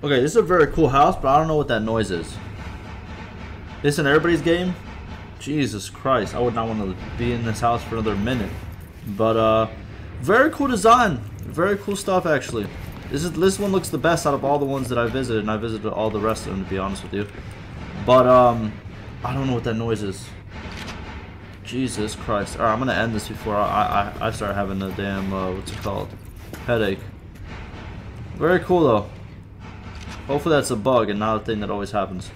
Okay, this is a very cool house, but I don't know what that noise is. This in everybody's game? Jesus Christ, I would not want to be in this house for another minute. But very cool design. Very cool stuff, actually. This one looks the best out of all the ones that I visited, and I visited all the rest of them, to be honest with you. But I don't know what that noise is. Jesus Christ. Alright, I'm gonna end this before I start having a damn what's it called? Headache. Very cool though. Hopefully that's a bug and not a thing that always happens.